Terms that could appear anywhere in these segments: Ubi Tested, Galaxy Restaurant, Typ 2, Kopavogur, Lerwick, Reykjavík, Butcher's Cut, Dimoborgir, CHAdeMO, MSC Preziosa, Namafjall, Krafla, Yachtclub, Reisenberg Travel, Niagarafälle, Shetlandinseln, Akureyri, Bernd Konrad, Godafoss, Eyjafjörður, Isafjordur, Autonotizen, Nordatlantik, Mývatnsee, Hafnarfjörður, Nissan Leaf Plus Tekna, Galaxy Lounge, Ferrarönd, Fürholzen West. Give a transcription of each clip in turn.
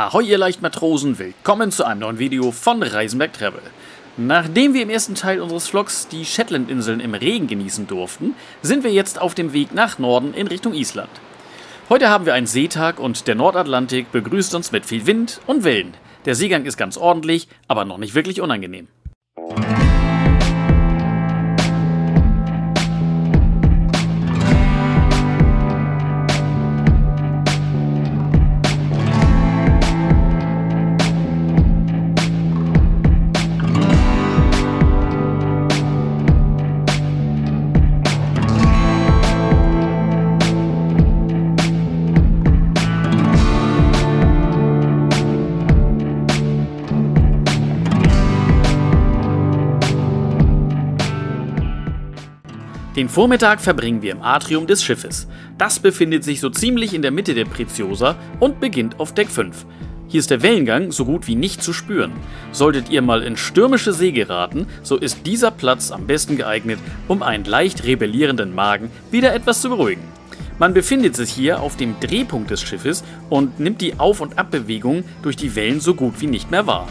Ahoi ihr Leichtmatrosen, willkommen zu einem neuen Video von Reisenberg Travel. Nachdem wir im ersten Teil unseres Vlogs die Shetlandinseln im Regen genießen durften, sind wir jetzt auf dem Weg nach Norden in Richtung Island. Heute haben wir einen Seetag und der Nordatlantik begrüßt uns mit viel Wind und Wellen. Der Seegang ist ganz ordentlich, aber noch nicht wirklich unangenehm. Den Vormittag verbringen wir im Atrium des Schiffes. Das befindet sich so ziemlich in der Mitte der Preziosa und beginnt auf Deck 5. Hier ist der Wellengang so gut wie nicht zu spüren. Solltet ihr mal in stürmische See geraten, so ist dieser Platz am besten geeignet, um einen leicht rebellierenden Magen wieder etwas zu beruhigen. Man befindet sich hier auf dem Drehpunkt des Schiffes und nimmt die Auf- und Abbewegungen durch die Wellen so gut wie nicht mehr wahr.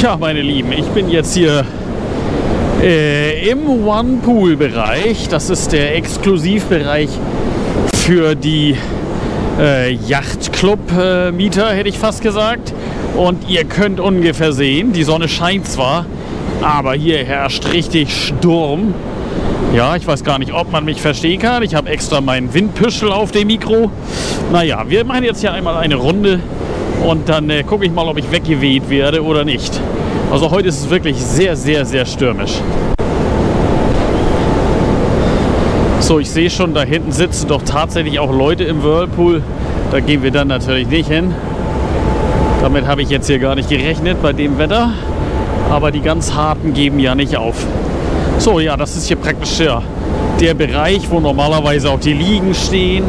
Tja, meine Lieben, ich bin jetzt hier im One-Pool-Bereich. Das ist der Exklusivbereich für die Yachtclub-Mieter, hätte ich fast gesagt. Und ihr könnt ungefähr sehen, die Sonne scheint zwar, aber hier herrscht richtig Sturm. Ja, ich weiß gar nicht, ob man mich verstehen kann. Ich habe extra meinen Windpüschel auf dem Mikro. Naja, wir machen jetzt hier einmal eine Runde. Und dann gucke ich mal, ob ich weggeweht werde oder nicht. Also heute ist es wirklich sehr, sehr, sehr stürmisch. So, ich sehe schon, da hinten sitzen doch tatsächlich auch Leute im Whirlpool. Da gehen wir dann natürlich nicht hin. Damit habe ich jetzt hier gar nicht gerechnet bei dem Wetter. Aber die ganz Harten geben ja nicht auf. So, ja, das ist hier praktisch ja der Bereich, wo normalerweise auch die Liegen stehen.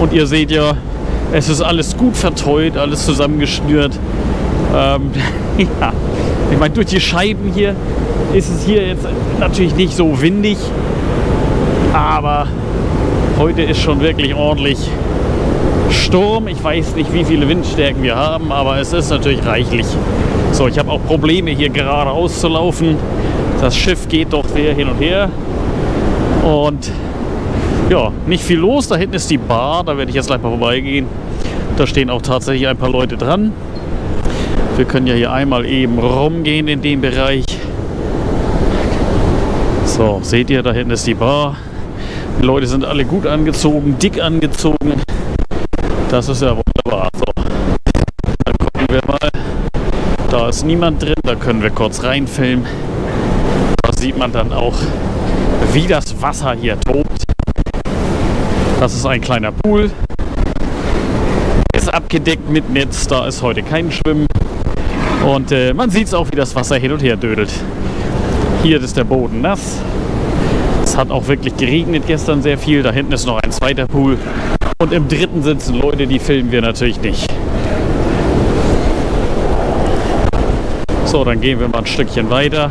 Und ihr seht ja, es ist alles gut verteut, alles zusammengeschnürt. Ja. Ich meine, durch die Scheiben hier ist es hier jetzt natürlich nicht so windig. Aber heute ist schon wirklich ordentlich Sturm. Ich weiß nicht, wie viele Windstärken wir haben, aber es ist natürlich reichlich. So, ich habe auch Probleme, hier geradeaus zu laufen. Das Schiff geht doch sehr hin und her. Und ja, nicht viel los. Da hinten ist die Bar, da werde ich jetzt gleich mal vorbeigehen. Da stehen auch tatsächlich ein paar Leute dran. Wir können ja hier einmal eben rumgehen in dem Bereich. So, seht ihr, da hinten ist die Bar. Die Leute sind alle gut angezogen, dick angezogen. Das ist ja wunderbar. So, dann gucken wir mal. Da ist niemand drin, da können wir kurz reinfilmen. Da sieht man dann auch, wie das Wasser hier tobt. Das ist ein kleiner Pool, ist abgedeckt mit Netz, da ist heute kein Schwimmen und man sieht es auch, wie das Wasser hin und her dödelt. Hier ist der Boden nass, es hat auch wirklich geregnet gestern sehr viel, da hinten ist noch ein zweiter Pool und im dritten sitzen Leute, die filmen wir natürlich nicht. So, dann gehen wir mal ein Stückchen weiter.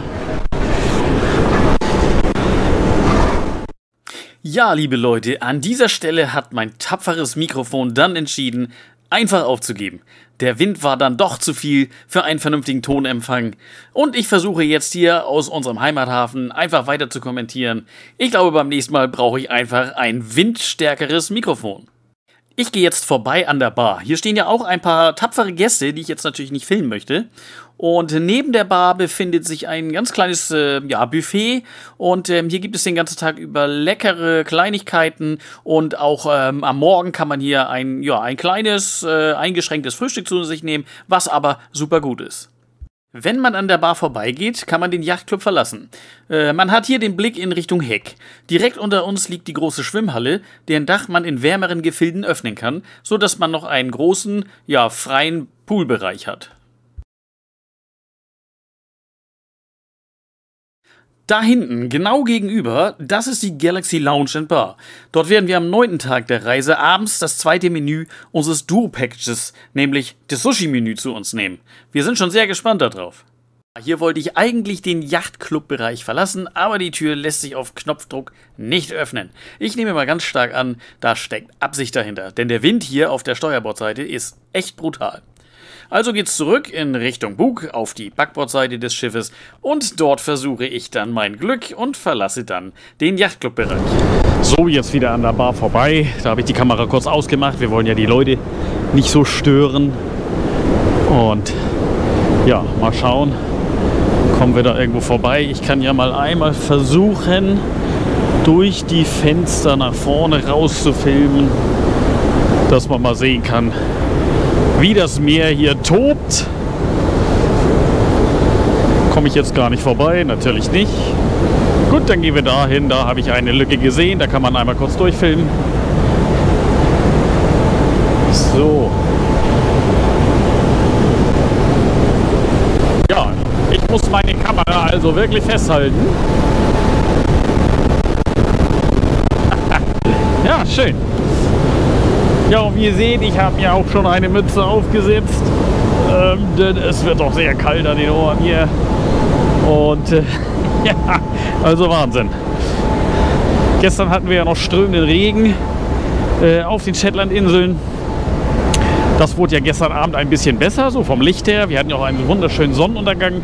Ja, liebe Leute, an dieser Stelle hat mein tapferes Mikrofon dann entschieden, einfach aufzugeben. Der Wind war dann doch zu viel für einen vernünftigen Tonempfang. Und ich versuche jetzt hier aus unserem Heimathafen einfach weiter zu kommentieren. Ich glaube, beim nächsten Mal brauche ich einfach ein windstärkeres Mikrofon. Ich gehe jetzt vorbei an der Bar. Hier stehen ja auch ein paar tapfere Gäste, die ich jetzt natürlich nicht filmen möchte. Und neben der Bar befindet sich ein ganz kleines Buffet. Und hier gibt es den ganzen Tag über leckere Kleinigkeiten. Und auch am Morgen kann man hier ein kleines, eingeschränktes Frühstück zu sich nehmen, was aber super gut ist. Wenn man an der Bar vorbeigeht, kann man den Yachtclub verlassen. Man hat hier den Blick in Richtung Heck. Direkt unter uns liegt die große Schwimmhalle, deren Dach man in wärmeren Gefilden öffnen kann, so dass man noch einen großen, freien Poolbereich hat. Da hinten, genau gegenüber, das ist die Galaxy Lounge and Bar. Dort werden wir am 9. Tag der Reise abends das zweite Menü unseres Duo-Packages, nämlich das Sushi-Menü, zu uns nehmen. Wir sind schon sehr gespannt darauf. Hier wollte ich eigentlich den Yachtclub-Bereich verlassen, aber die Tür lässt sich auf Knopfdruck nicht öffnen. Ich nehme mal ganz stark an, da steckt Absicht dahinter, denn der Wind hier auf der Steuerbordseite ist echt brutal. Also geht's zurück in Richtung Bug auf die Backbordseite des Schiffes und dort versuche ich dann mein Glück und verlasse dann den Yachtclub-Bereich. So, jetzt wieder an der Bar vorbei. Da habe ich die Kamera kurz ausgemacht. Wir wollen ja die Leute nicht so stören. Und ja, mal schauen, kommen wir da irgendwo vorbei. Ich kann ja mal einmal versuchen, durch die Fenster nach vorne rauszufilmen, dass man mal sehen kann, wie das Meer hier tobt. Komme ich jetzt gar nicht vorbei, natürlich nicht. Gut, dann gehen wir dahin, da habe ich eine Lücke gesehen, da kann man einmal kurz durchfilmen. So. Ja, ich muss meine Kamera also wirklich festhalten. Ja, schön. Ja, und wie ihr seht, ich habe ja auch schon eine Mütze aufgesetzt, denn es wird doch sehr kalt an den Ohren hier. Und ja, also Wahnsinn. Gestern hatten wir ja noch strömenden Regen auf den Shetlandinseln. Das wurde ja gestern Abend ein bisschen besser, so vom Licht her. Wir hatten ja auch einen wunderschönen Sonnenuntergang.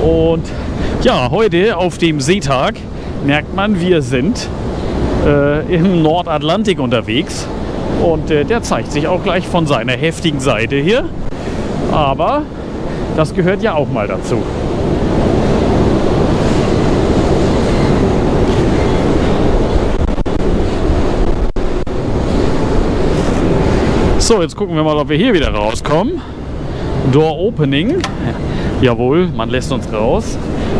Und ja, heute auf dem Seetag merkt man, wir sind im Nordatlantik unterwegs. Und der zeigt sich auch gleich von seiner heftigen Seite hier. Aber das gehört ja auch mal dazu. So, jetzt gucken wir mal, ob wir hier wieder rauskommen. Door Opening. Jawohl, man lässt uns raus.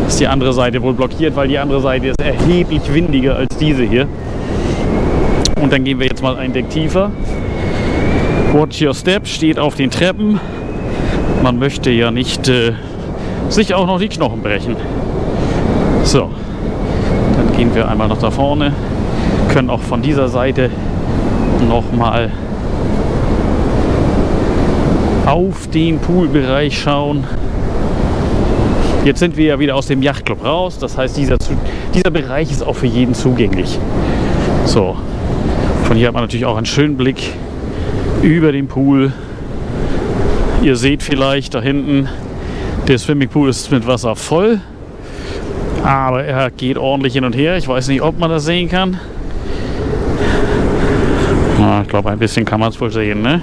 Ist die andere Seite wohl blockiert, weil die andere Seite ist erheblich windiger als diese hier. Und dann gehen wir jetzt mal ein Deck tiefer. Watch your step steht auf den Treppen. Man möchte ja nicht sich auch noch die Knochen brechen. So, dann gehen wir einmal noch da vorne. Können auch von dieser Seite nochmal auf den Poolbereich schauen. Jetzt sind wir ja wieder aus dem Yachtclub raus. Das heißt, dieser Bereich ist auch für jeden zugänglich. So. Von hier hat man natürlich auch einen schönen Blick über den Pool. Ihr seht vielleicht da hinten, der Swimmingpool ist mit Wasser voll, aber er geht ordentlich hin und her. Ich weiß nicht, ob man das sehen kann. Na, ich glaube, ein bisschen kann man es wohl sehen, ne?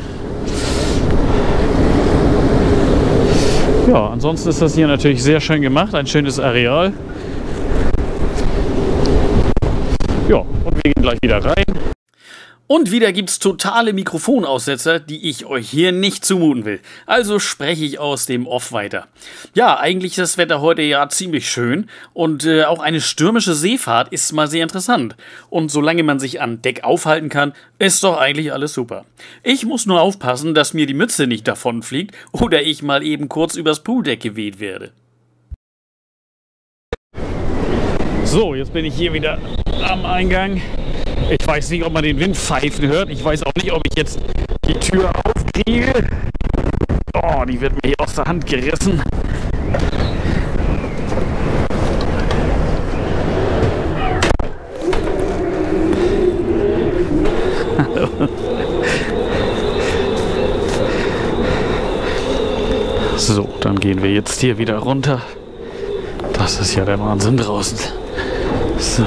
Ja, ansonsten ist das hier natürlich sehr schön gemacht, ein schönes Areal. Ja, und wir gehen gleich wieder rein. Und wieder gibt's totale Mikrofonaussetzer, die ich euch hier nicht zumuten will. Also spreche ich aus dem Off weiter. Ja, eigentlich ist das Wetter heute ja ziemlich schön und auch eine stürmische Seefahrt ist mal sehr interessant. Und solange man sich an Deck aufhalten kann, ist doch eigentlich alles super. Ich muss nur aufpassen, dass mir die Mütze nicht davonfliegt oder ich mal eben kurz übers Pooldeck geweht werde. So, jetzt bin ich hier wieder am Eingang. Ich weiß nicht, ob man den Wind pfeifen hört. Ich weiß auch nicht, ob ich jetzt die Tür aufkriege. Oh, die wird mir hier aus der Hand gerissen. So, dann gehen wir jetzt hier wieder runter. Das ist ja der Wahnsinn draußen. So.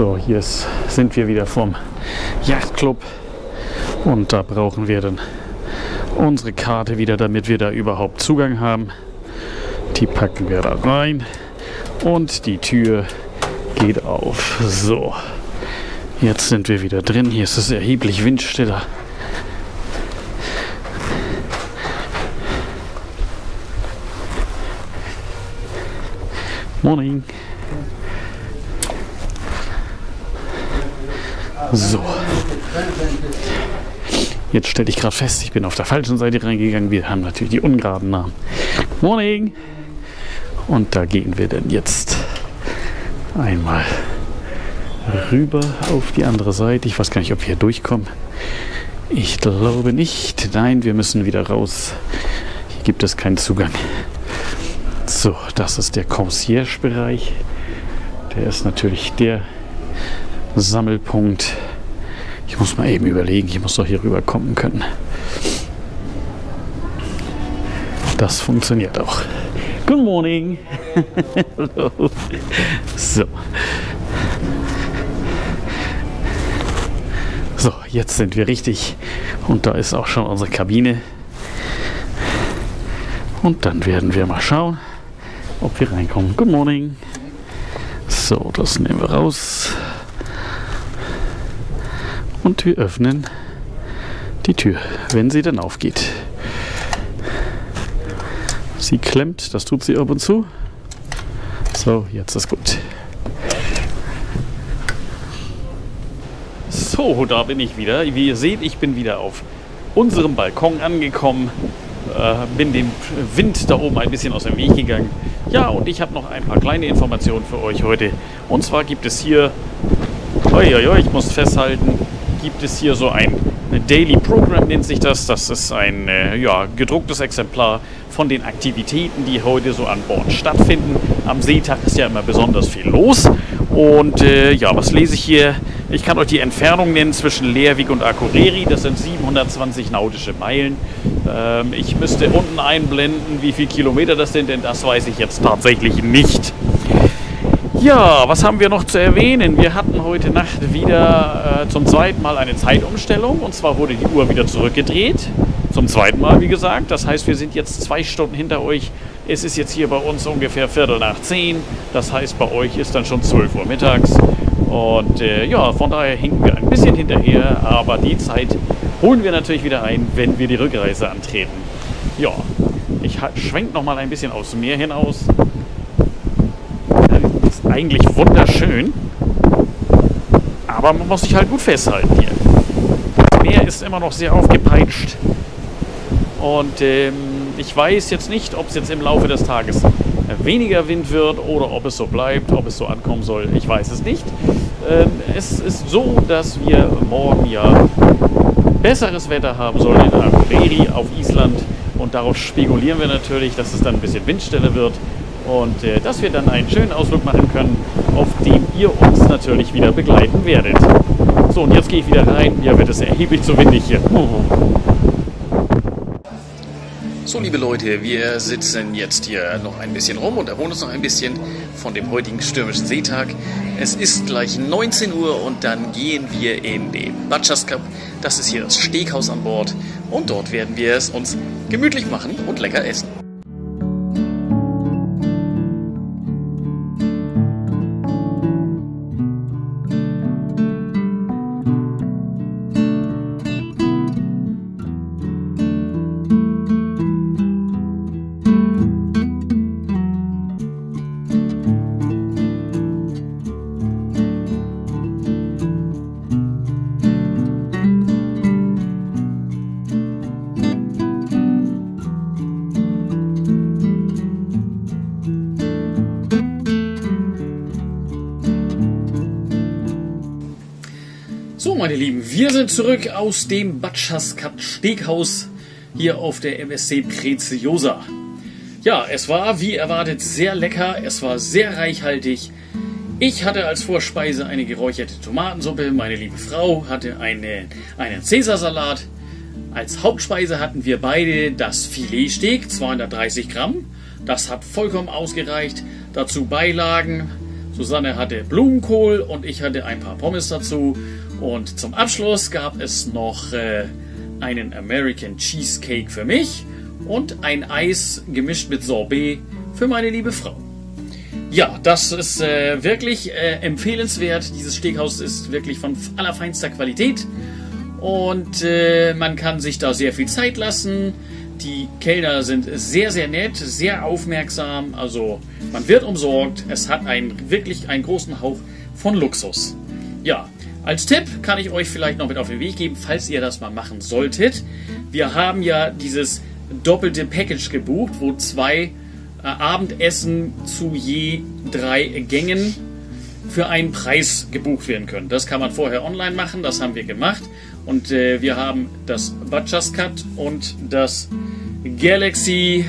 So, hier sind wir wieder vom Yachtclub und da brauchen wir dann unsere Karte wieder, damit wir da überhaupt Zugang haben. Die packen wir da rein und die Tür geht auf. So, jetzt sind wir wieder drin. Hier ist es erheblich windstiller. Morning. So, jetzt stelle ich gerade fest, ich bin auf der falschen Seite reingegangen. Wir haben natürlich die ungeraden Namen. Morning! Und da gehen wir dann jetzt einmal rüber auf die andere Seite. Ich weiß gar nicht, ob wir hier durchkommen. Ich glaube nicht. Nein, wir müssen wieder raus. Hier gibt es keinen Zugang. So, das ist der Concierge-Bereich. Der ist natürlich der Sammelpunkt. Ich muss mal eben überlegen, ich muss doch hier rüber kommen können. Das funktioniert auch. Good morning! Hello. So, jetzt sind wir richtig. Und da ist auch schon unsere Kabine. Und dann werden wir mal schauen, ob wir reinkommen. Good morning! So, das nehmen wir raus. Und wir öffnen die Tür, wenn sie dann aufgeht. Sie klemmt, das tut sie ab und zu. So, jetzt ist gut. So, da bin ich wieder. Wie ihr seht, ich bin wieder auf unserem Balkon angekommen. Bin dem Wind da oben ein bisschen aus dem Weg gegangen. Ja, und ich habe noch ein paar kleine Informationen für euch heute. Und zwar gibt es hier, ich muss festhalten, gibt es hier so ein Daily Program, nennt sich das. Das ist ein gedrucktes Exemplar von den Aktivitäten, die heute so an Bord stattfinden. Am Seetag ist ja immer besonders viel los. Und was lese ich hier? Ich kann euch die Entfernung nennen zwischen Lerwick und Akureyri. Das sind 720 nautische Meilen. Ich müsste unten einblenden, wie viele Kilometer das sind, denn das weiß ich jetzt tatsächlich nicht. Ja, was haben wir noch zu erwähnen? Wir hatten heute Nacht wieder zum zweiten Mal eine Zeitumstellung. Und zwar wurde die Uhr wieder zurückgedreht. Zum zweiten Mal, wie gesagt. Das heißt, wir sind jetzt 2 Stunden hinter euch. Es ist jetzt hier bei uns ungefähr 10:15. Das heißt, bei euch ist dann schon 12 Uhr mittags. Und von daher hinken wir ein bisschen hinterher. Aber die Zeit holen wir natürlich wieder ein, wenn wir die Rückreise antreten. Ja, ich schwenke nochmal ein bisschen aufs Meer hinaus. Eigentlich wunderschön, aber man muss sich halt gut festhalten hier. Das Meer ist immer noch sehr aufgepeitscht und ich weiß jetzt nicht, ob es jetzt im Laufe des Tages weniger Wind wird oder ob es so bleibt, ob es so ankommen soll, ich weiß es nicht. Es ist so, dass wir morgen ja besseres Wetter haben sollen in Akureyri auf Island und darauf spekulieren wir natürlich, dass es dann ein bisschen windstille wird. Und dass wir dann einen schönen Ausflug machen können, auf dem ihr uns natürlich wieder begleiten werdet. So, und jetzt gehe ich wieder rein. Mir wird es erheblich zu windig hier. So, liebe Leute, wir sitzen jetzt hier noch ein bisschen rum und erholen uns noch ein bisschen von dem heutigen stürmischen Seetag. Es ist gleich 19 Uhr und dann gehen wir in den Butcher's Cut. Das ist hier das Steakhaus an Bord und dort werden wir es uns gemütlich machen und lecker essen. Meine Lieben, wir sind zurück aus dem Butcher's Cut Steakhaus hier auf der MSC Preziosa. Ja, es war wie erwartet sehr lecker, es war sehr reichhaltig. Ich hatte als Vorspeise eine geräucherte Tomatensuppe, meine liebe Frau hatte einen Caesarsalat. Als Hauptspeise hatten wir beide das Filetsteak, 230 Gramm. Das hat vollkommen ausgereicht. Dazu Beilagen, Susanne hatte Blumenkohl und ich hatte ein paar Pommes dazu. Und zum Abschluss gab es noch einen American Cheesecake für mich und ein Eis gemischt mit Sorbet für meine liebe Frau. Ja, das ist wirklich empfehlenswert. Dieses Steakhouse ist wirklich von allerfeinster Qualität und man kann sich da sehr viel Zeit lassen. Die Kellner sind sehr, sehr nett, sehr aufmerksam. Also man wird umsorgt. Es hat wirklich einen großen Hauch von Luxus. Ja, als Tipp kann ich euch vielleicht noch mit auf den Weg geben, falls ihr das mal machen solltet. Wir haben ja dieses doppelte Package gebucht, wo zwei Abendessen zu je 3 Gängen für einen Preis gebucht werden können. Das kann man vorher online machen, das haben wir gemacht. Und wir haben das Butcher's Cut und das Galaxy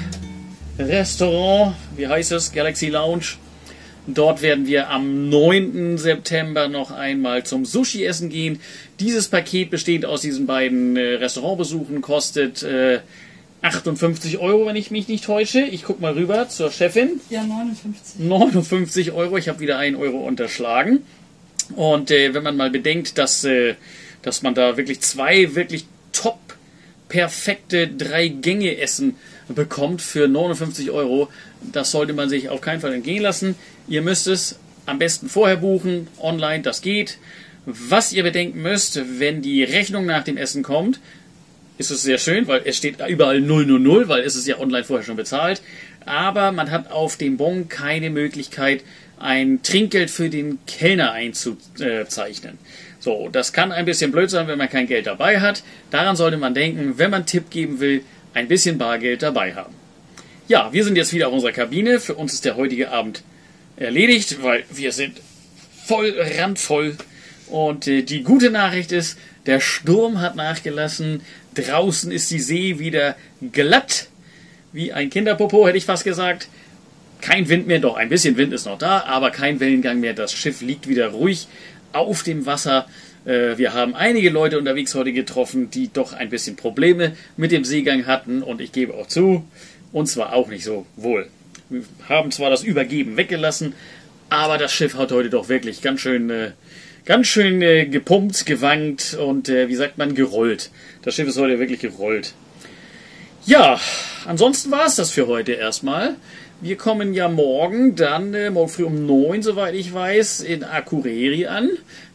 Restaurant, wie heißt es? Galaxy Lounge. Dort werden wir am 9. September noch einmal zum Sushi essen gehen. Dieses Paket, bestehend aus diesen beiden Restaurantbesuchen, kostet 58 €, wenn ich mich nicht täusche. Ich gucke mal rüber zur Chefin. Ja, 59. 59 €. Ich habe wieder 1 € unterschlagen. Und wenn man mal bedenkt, dass man da wirklich zwei wirklich top perfekte 3 Gänge essen bekommt für 59 €. Das sollte man sich auf keinen Fall entgehen lassen. Ihr müsst es am besten vorher buchen, online, das geht. Was ihr bedenken müsst, wenn die Rechnung nach dem Essen kommt, ist es sehr schön, weil es steht überall 000, weil es ist ja online vorher schon bezahlt. Aber man hat auf dem Bon keine Möglichkeit, ein Trinkgeld für den Kellner einzuzeichnen. So, das kann ein bisschen blöd sein, wenn man kein Geld dabei hat. Daran sollte man denken, wenn man Tipp geben will, ein bisschen Bargeld dabei haben. Ja, wir sind jetzt wieder auf unserer Kabine. Für uns ist der heutige Abend erledigt, weil wir sind voll, randvoll. Und die gute Nachricht ist, der Sturm hat nachgelassen. Draußen ist die See wieder glatt, wie ein Kinderpopo, hätte ich fast gesagt. Kein Wind mehr, doch ein bisschen Wind ist noch da, aber kein Wellengang mehr. Das Schiff liegt wieder ruhig auf dem Wasser. Wir haben einige Leute unterwegs heute getroffen, die doch ein bisschen Probleme mit dem Seegang hatten. Und ich gebe auch zu, uns war auch nicht so wohl. Wir haben zwar das Übergeben weggelassen, aber das Schiff hat heute doch wirklich ganz schön gepumpt, gewankt und wie sagt man, gerollt. Das Schiff ist heute wirklich gerollt. Ja, ansonsten war es das für heute erstmal. Wir kommen ja morgen, dann morgen früh um 9, soweit ich weiß, in Akureyri an,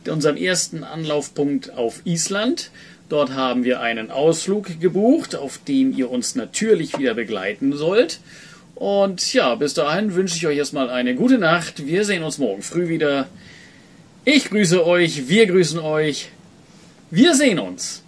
unserem ersten Anlaufpunkt auf Island. Dort haben wir einen Ausflug gebucht, auf den ihr uns natürlich wieder begleiten sollt. Und ja, bis dahin wünsche ich euch erstmal eine gute Nacht. Wir sehen uns morgen früh wieder. Ich grüße euch, wir grüßen euch, wir sehen uns.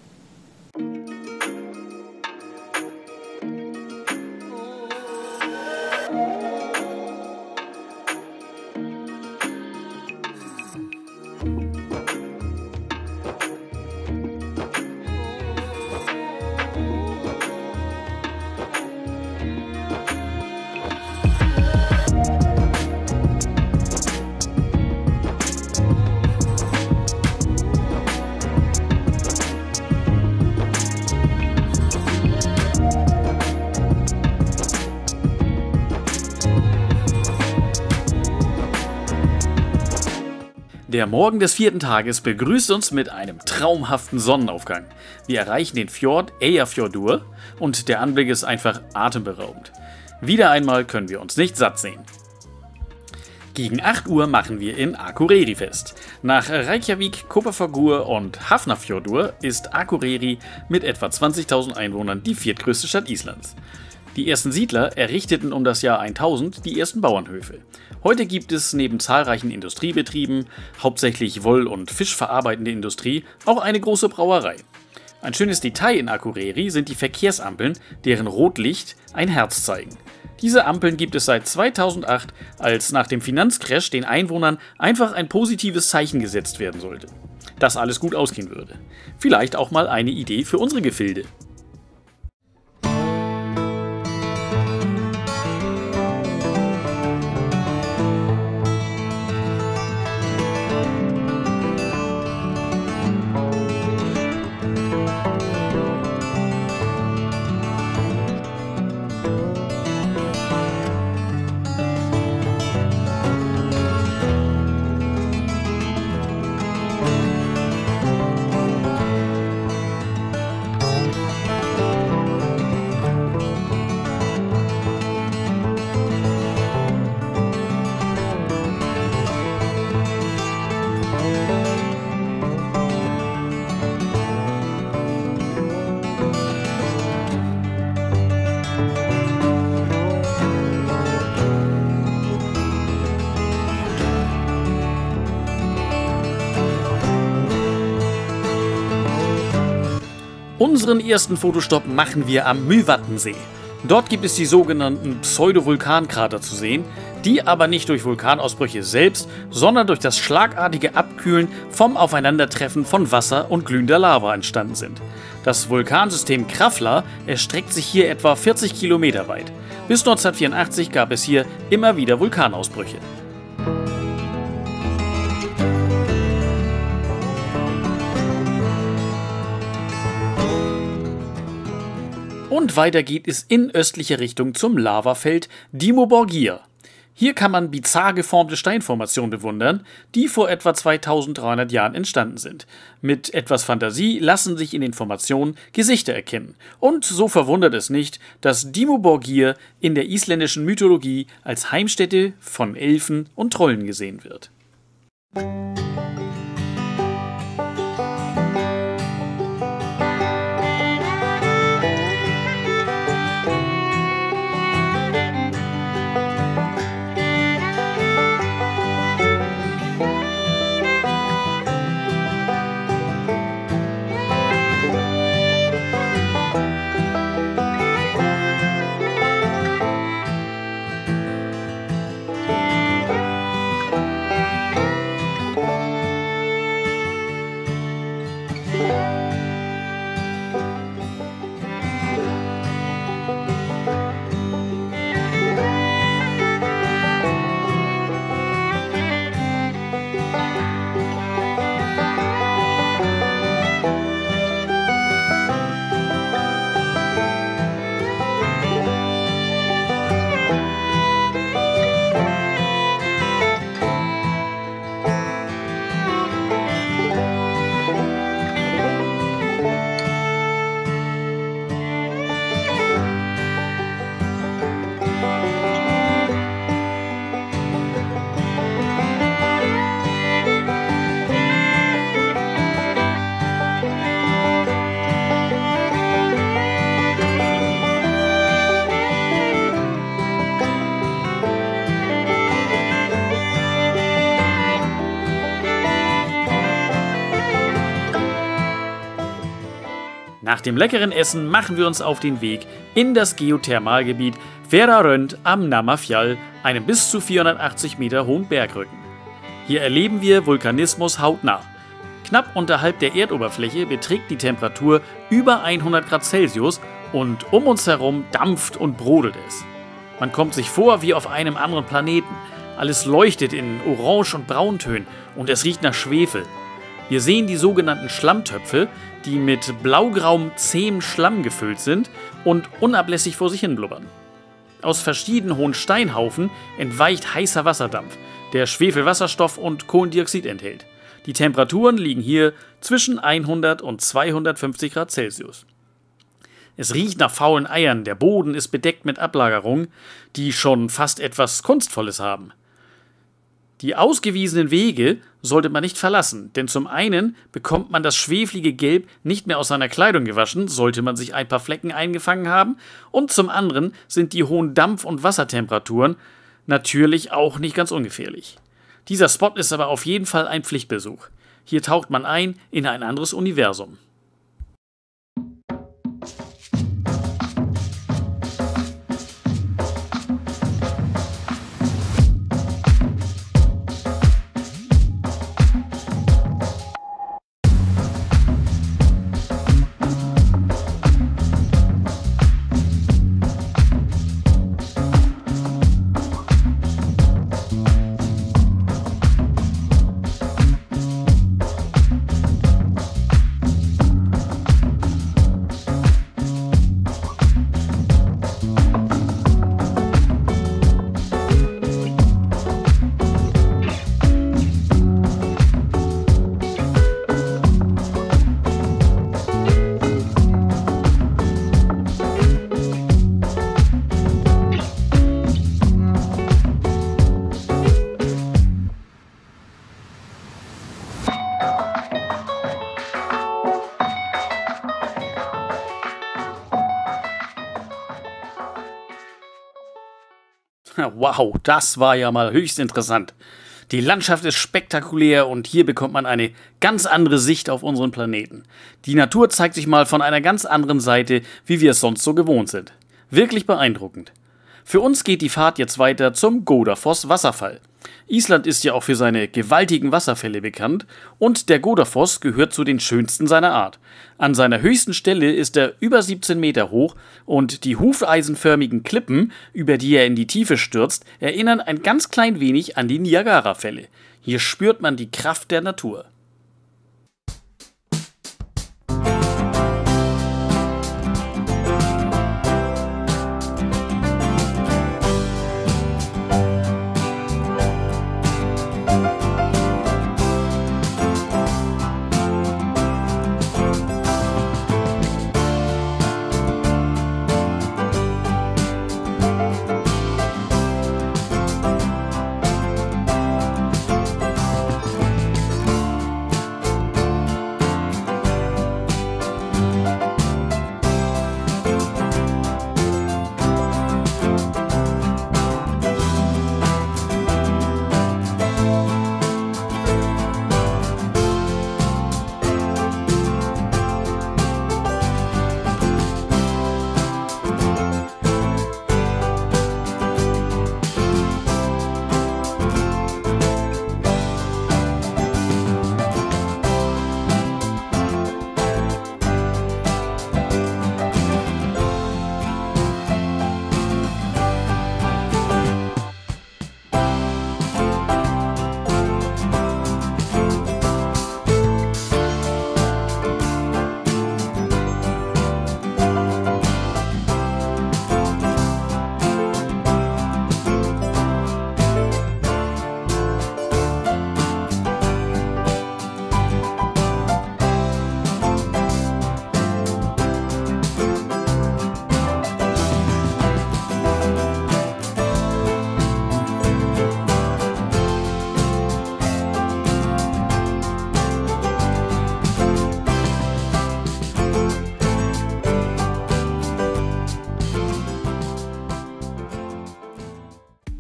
Der Morgen des 4. Tages begrüßt uns mit einem traumhaften Sonnenaufgang. Wir erreichen den Fjord Eyjafjörður und der Anblick ist einfach atemberaubend. Wieder einmal können wir uns nicht satt sehen. Gegen 8 Uhr machen wir in Akureyri fest. Nach Reykjavík, Kopavogur und Hafnarfjörður ist Akureyri mit etwa 20.000 Einwohnern die viertgrößte Stadt Islands. Die ersten Siedler errichteten um das Jahr 1000 die ersten Bauernhöfe. Heute gibt es neben zahlreichen Industriebetrieben, hauptsächlich Woll- und Fischverarbeitende Industrie, auch eine große Brauerei. Ein schönes Detail in Akureyri sind die Verkehrsampeln, deren Rotlicht ein Herz zeigen. Diese Ampeln gibt es seit 2008, als nach dem Finanzcrash den Einwohnern einfach ein positives Zeichen gesetzt werden sollte, dass alles gut ausgehen würde. Vielleicht auch mal eine Idee für unsere Gefilde. Unseren ersten Fotostopp machen wir am Mývatnsee. Dort gibt es die sogenannten Pseudo-Vulkankrater zu sehen, die aber nicht durch Vulkanausbrüche selbst, sondern durch das schlagartige Abkühlen vom Aufeinandertreffen von Wasser und glühender Lava entstanden sind. Das Vulkansystem Krafla erstreckt sich hier etwa 40 Kilometer weit. Bis 1984 gab es hier immer wieder Vulkanausbrüche. Und weiter geht es in östlicher Richtung zum Lavafeld Dimoborgir. Hier kann man bizarr geformte Steinformationen bewundern, die vor etwa 2300 Jahren entstanden sind. Mit etwas Fantasie lassen sich in den Formationen Gesichter erkennen. Und so verwundert es nicht, dass Dimoborgir in der isländischen Mythologie als Heimstätte von Elfen und Trollen gesehen wird. Nach dem leckeren Essen machen wir uns auf den Weg in das Geothermalgebiet Ferrarönd am Namafjall, einem bis zu 480 Meter hohen Bergrücken. Hier erleben wir Vulkanismus hautnah. Knapp unterhalb der Erdoberfläche beträgt die Temperatur über 100 Grad Celsius und um uns herum dampft und brodelt es. Man kommt sich vor wie auf einem anderen Planeten. Alles leuchtet in Orange- und Brauntönen und es riecht nach Schwefel. Wir sehen die sogenannten Schlammtöpfe, die mit blaugrauem, zähem Schlamm gefüllt sind und unablässig vor sich hin blubbern. Aus verschiedenen hohen Steinhaufen entweicht heißer Wasserdampf, der Schwefelwasserstoff und Kohlendioxid enthält. Die Temperaturen liegen hier zwischen 100 und 250 Grad Celsius. Es riecht nach faulen Eiern, der Boden ist bedeckt mit Ablagerungen, die schon fast etwas Kunstvolles haben. Die ausgewiesenen Wege sollte man nicht verlassen, denn zum einen bekommt man das schweflige Gelb nicht mehr aus seiner Kleidung gewaschen, sollte man sich ein paar Flecken eingefangen haben, und zum anderen sind die hohen Dampf- und Wassertemperaturen natürlich auch nicht ganz ungefährlich. Dieser Spot ist aber auf jeden Fall ein Pflichtbesuch. Hier taucht man ein in ein anderes Universum. Wow, das war ja mal höchst interessant. Die Landschaft ist spektakulär und hier bekommt man eine ganz andere Sicht auf unseren Planeten. Die Natur zeigt sich mal von einer ganz anderen Seite, wie wir es sonst so gewohnt sind. Wirklich beeindruckend. Für uns geht die Fahrt jetzt weiter zum Godafoss Wasserfall. Island ist ja auch für seine gewaltigen Wasserfälle bekannt und der Godafoss gehört zu den schönsten seiner Art. An seiner höchsten Stelle ist er über 17 Meter hoch und die hufeisenförmigen Klippen, über die er in die Tiefe stürzt, erinnern ein ganz klein wenig an die Niagarafälle. Hier spürt man die Kraft der Natur.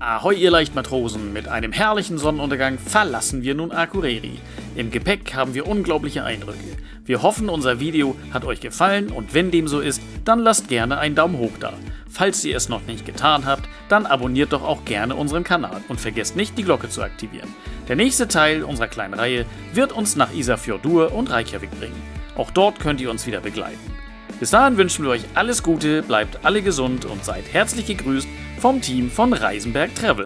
Ahoi ihr Leichtmatrosen, mit einem herrlichen Sonnenuntergang verlassen wir nun Akureyri. Im Gepäck haben wir unglaubliche Eindrücke. Wir hoffen, unser Video hat euch gefallen und wenn dem so ist, dann lasst gerne einen Daumen hoch da. Falls ihr es noch nicht getan habt, dann abonniert doch auch gerne unseren Kanal und vergesst nicht, die Glocke zu aktivieren. Der nächste Teil unserer kleinen Reihe wird uns nach Isafjordur und Reykjavik bringen. Auch dort könnt ihr uns wieder begleiten. Bis dahin wünschen wir euch alles Gute, bleibt alle gesund und seid herzlich gegrüßt vom Team von Reisenberg Travel.